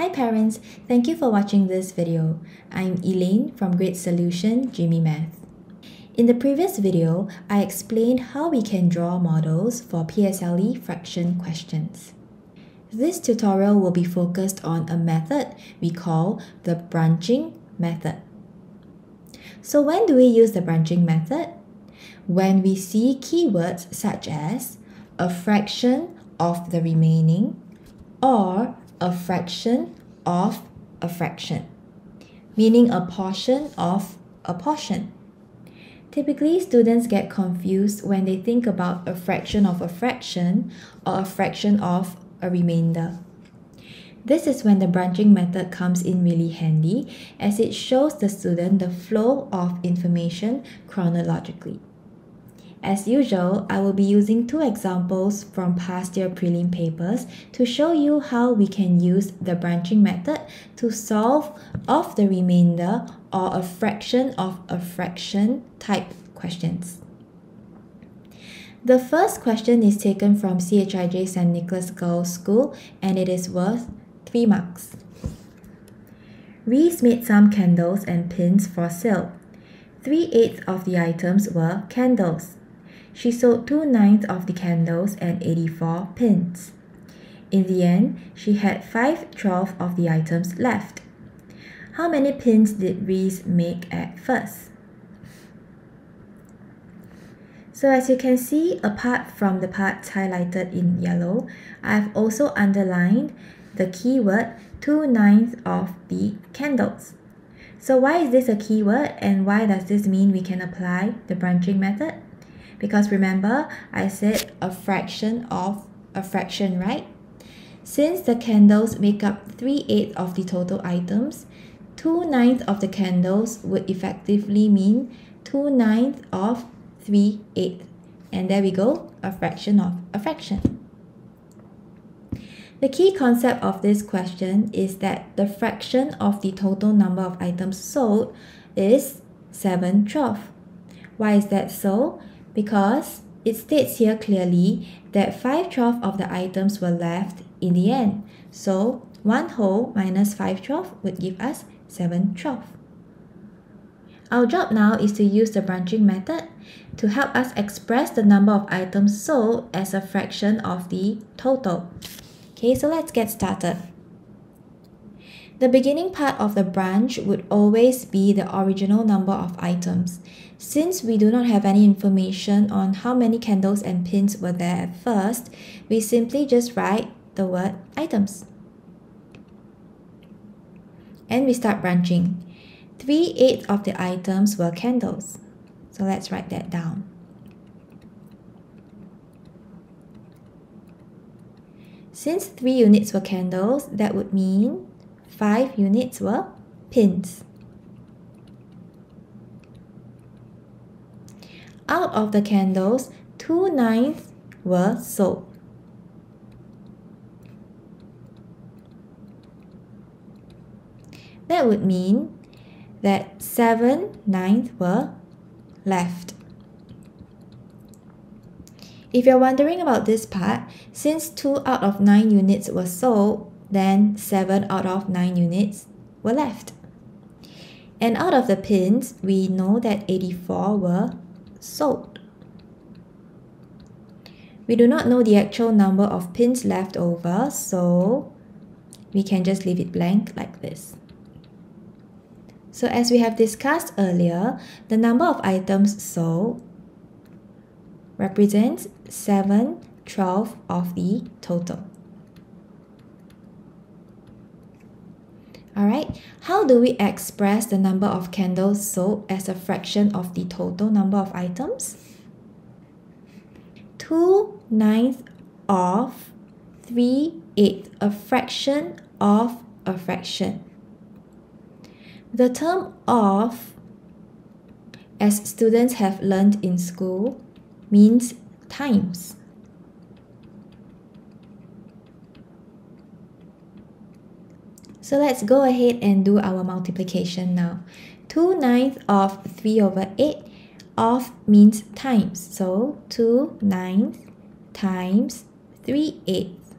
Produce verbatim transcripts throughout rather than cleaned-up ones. Hi parents, thank you for watching this video. I'm Elaine from Great Solution, Jimmy Math. In the previous video, I explained how we can draw models for P S L E fraction questions. This tutorial will be focused on a method we call the branching method. So when do we use the branching method? When we see keywords such as a fraction of the remaining or a fraction of a fraction, meaning a portion of a portion. Typically, students get confused when they think about a fraction of a fraction or a fraction of a remainder. This is when the branching method comes in really handy, as it shows the student the flow of information chronologically. As usual, I will be using two examples from past year prelim papers to show you how we can use the branching method to solve of the remainder or a fraction of a fraction type questions. The first question is taken from C H I J Saint Nicholas Girls School and it is worth three marks. Reese made some candles and pins for sale. three eighths of the items were candles. She sold two ninths of the candles and eighty-four pins. In the end, she had five twelfths of the items left. How many pins did Reese make at first? So as you can see, apart from the parts highlighted in yellow, I've also underlined the keyword two ninths of the candles. So why is this a keyword and why does this mean we can apply the branching method? Because remember, I said a fraction of a fraction, right? Since the candles make up three eighths of the total items, two ninths of the candles would effectively mean two ninths of three eighths, and there we go, a fraction of a fraction. The key concept of this question is that the fraction of the total number of items sold is seven twelfths. Why is that so? Because it states here clearly that five twelfths of the items were left in the end. So one whole minus five twelfths would give us seven twelfths. Our job now is to use the branching method to help us express the number of items sold as a fraction of the total. Okay, so let's get started. The beginning part of the branch would always be the original number of items. Since we do not have any information on how many candles and pins were there at first, we simply just write the word items. And we start branching. three eighths of the items were candles. So let's write that down. Since three units were candles, that would mean five units were pins. Out of the candles, two ninths were sold. That would mean that seven ninths were left. If you're wondering about this part, since two out of nine units were sold, then seven out of nine units were left. And out of the pins, we know that eighty-four were sold. We do not know the actual number of pins left over, so we can just leave it blank like this. So as we have discussed earlier, the number of items sold represents seven twelfths of the total. Alright, how do we express the number of candles sold as a fraction of the total number of items? two ninths of three eighths, a fraction of a fraction. The term of, as students have learned in school, means times. So let's go ahead and do our multiplication now. two ninths of three over eight, of means times. So two ninths times three eighths.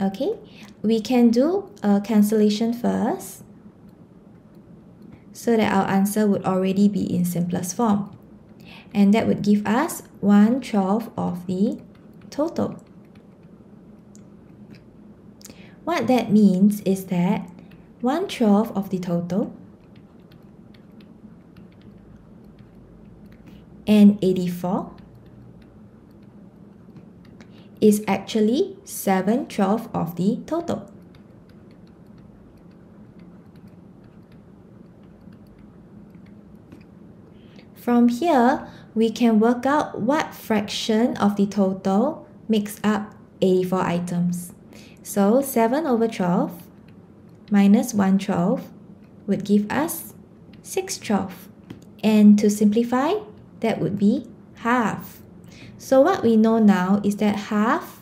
Okay, we can do a cancellation first so that our answer would already be in simplest form. And that would give us one twelfth of the total. What that means is that one twelfth of the total and eighty-four is actually seven twelfths of the total. From here, we can work out what fraction of the total makes up eighty-four items. So seven over twelve minus one twelfth would give us six twelfths. And to simplify, that would be half. So what we know now is that half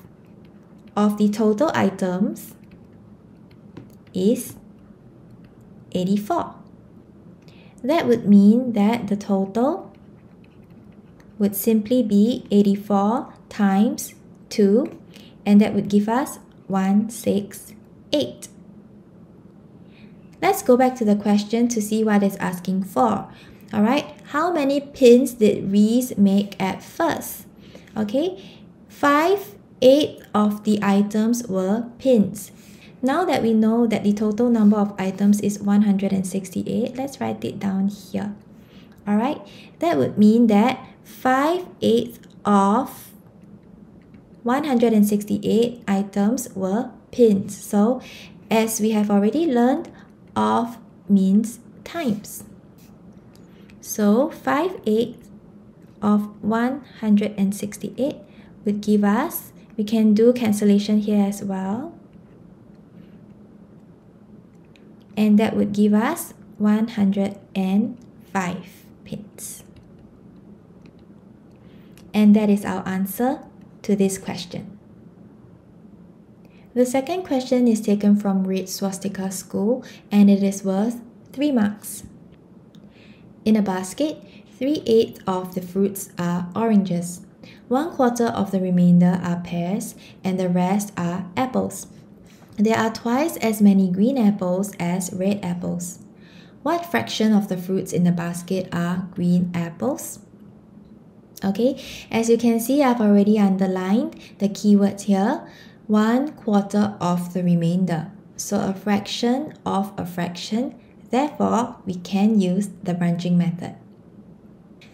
of the total items is eighty-four. That would mean that the total would simply be eighty-four times two, and that would give us one hundred sixty-eight. Let's go back to the question to see what it's asking for. Alright, how many pins did Reese make at first? Okay, five eighths of the items were pins. Now that we know that the total number of items is one hundred sixty-eight, let's write it down here. Alright, that would mean that five eighths of one hundred sixty-eight items were pins. So, as we have already learned, of means times. So, five eighths of one hundred sixty-eight would give us, we can do cancellation here as well. And that would give us one hundred five pins. And that is our answer to this question. The second question is taken from Red Swastika School and it is worth three marks. In a basket, three eighths of the fruits are oranges, one quarter of the remainder are pears, and the rest are apples. There are twice as many green apples as red apples. What fraction of the fruits in the basket are green apples? Okay, as you can see, I've already underlined the keywords here. One quarter of the remainder. So a fraction of a fraction. Therefore, we can use the branching method.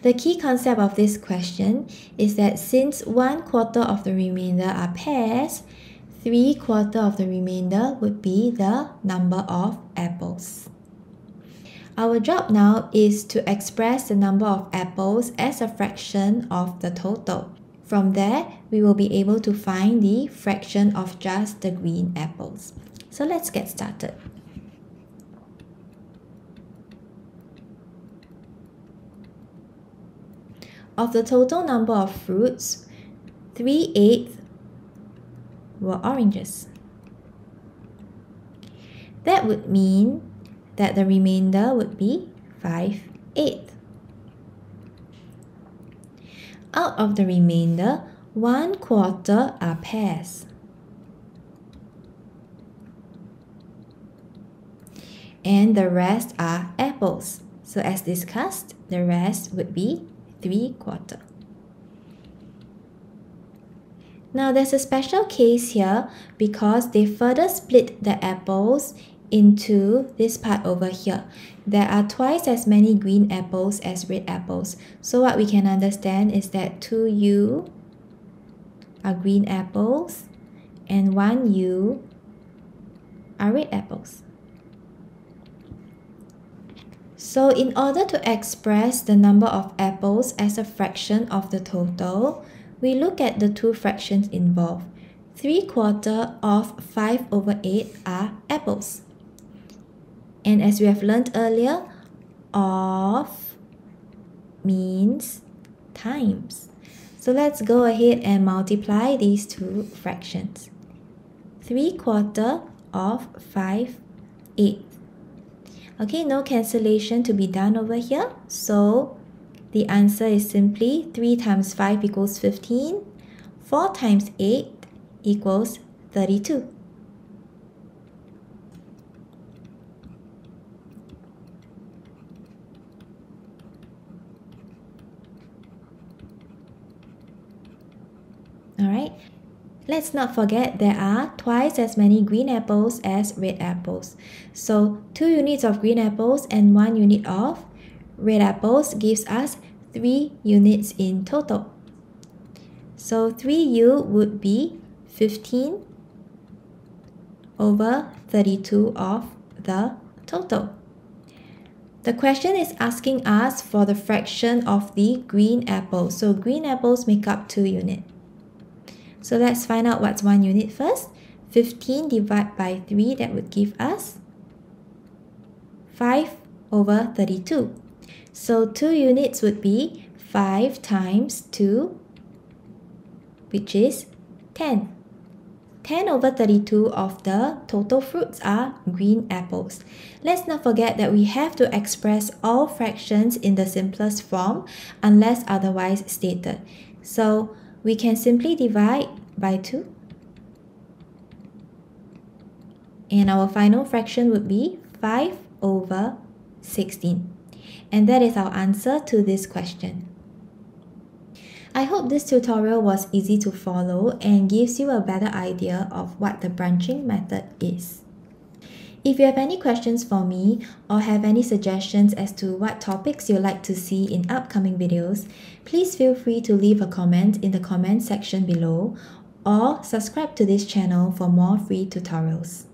The key concept of this question is that since one quarter of the remainder are pears, three quarters of the remainder would be the number of apples. Our job now is to express the number of apples as a fraction of the total. From there, we will be able to find the fraction of just the green apples. So let's get started. Of the total number of fruits, three eighths were oranges. That would mean that the remainder would be five eighths. Out of the remainder, one quarter are pears. And the rest are apples. So as discussed, the rest would be three quarters. Now there's a special case here because they further split the apples into this part over here. There are twice as many green apples as red apples. So what we can understand is that two U are green apples and one U are red apples. So in order to express the number of apples as a fraction of the total, we look at the two fractions involved. three quarters of five over eight are apples. And as we have learned earlier, of means times. So let's go ahead and multiply these two fractions. three quarters of five eighths. Okay, no cancellation to be done over here. So the answer is simply three times five equals fifteen. four times eight equals thirty-two. Alright, let's not forget there are twice as many green apples as red apples. So two units of green apples and one unit of red apples gives us three units in total. So three U would be fifteen over thirty-two of the total. The question is asking us for the fraction of the green apples. So green apples make up two units. So let's find out what's one unit first. fifteen divided by three, that would give us five over thirty-two. So two units would be five times two, which is ten. ten over thirty-two of the total fruits are green apples. Let's not forget that we have to express all fractions in the simplest form unless otherwise stated. So we can simply divide by two. And our final fraction would be five over sixteen. And that is our answer to this question. I hope this tutorial was easy to follow and gives you a better idea of what the branching method is. If you have any questions for me or have any suggestions as to what topics you'd like to see in upcoming videos, please feel free to leave a comment in the comment section below or subscribe to this channel for more free tutorials.